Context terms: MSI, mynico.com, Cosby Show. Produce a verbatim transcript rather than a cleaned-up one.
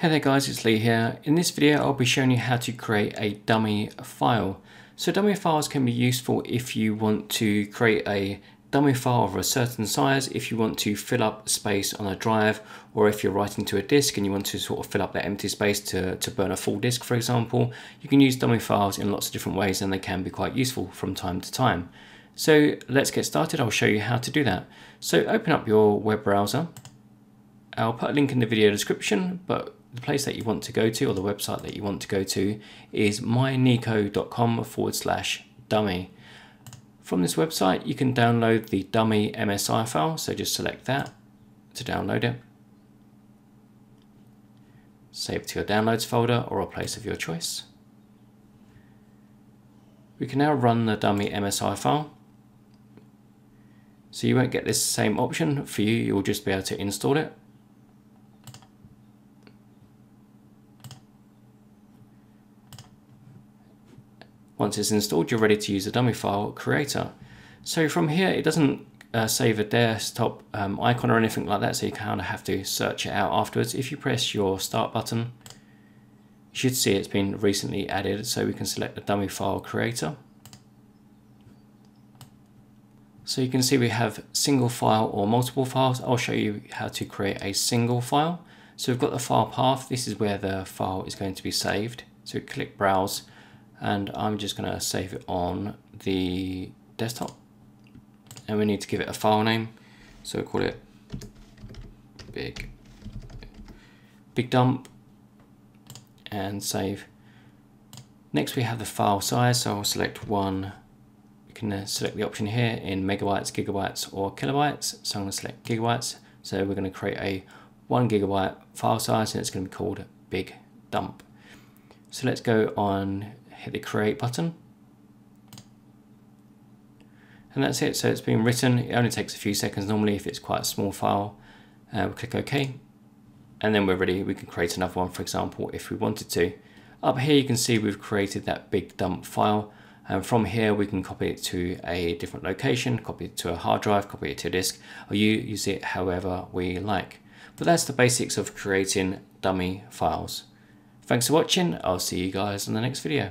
Hey there guys, it's Lee here. In this video I'll be showing you how to create a dummy file. So dummy files can be useful if you want to create a dummy file of a certain size, if you want to fill up space on a drive, or if you're writing to a disk and you want to sort of fill up that empty space to, to burn a full disk, for example. You can use dummy files in lots of different ways and they can be quite useful from time to time. So let's get started. I'll show you how to do that. So open up your web browser. I'll put a link in the video description, but the place that you want to go to, or the website that you want to go to, is mynico.com forward slash dummy. From this website you can download the dummy M S I file, so just select that to download it. Save to your downloads folder or a place of your choice. We can now run the dummy M S I file. So you won't get this same option for you, you'll just be able to install it. Once it's installed, you're ready to use the dummy file creator. So from here, it doesn't uh, save a desktop um, icon or anything like that, so you kind of have to search it out afterwards. If you press your start button, you should see it's been recently added, so we can select the dummy file creator. So you can see we have single file or multiple files. I'll show you how to create a single file. So we've got the file path. This is where the file is going to be saved. So click browse. And I'm just going to save it on the desktop, and we need to give it a file name, so we'll call it big big dump and save. Next we have the file size, so I'll select one. You can select the option here in megabytes, gigabytes or kilobytes, so I'm going to select gigabytes. So we're going to create a one gigabyte file size and it's going to be called big dump. So let's go on, hit the create button, and that's it. So it's been written, it only takes a few seconds normally if it's quite a small file. Uh, we'll click OK and then we're ready. We can create another one, for example, if we wanted to. Up here you can see we've created that big dump file, and from here we can copy it to a different location, copy it to a hard drive, copy it to a disk, or you use it however we like. But that's the basics of creating dummy files. Thanks for watching, I'll see you guys in the next video.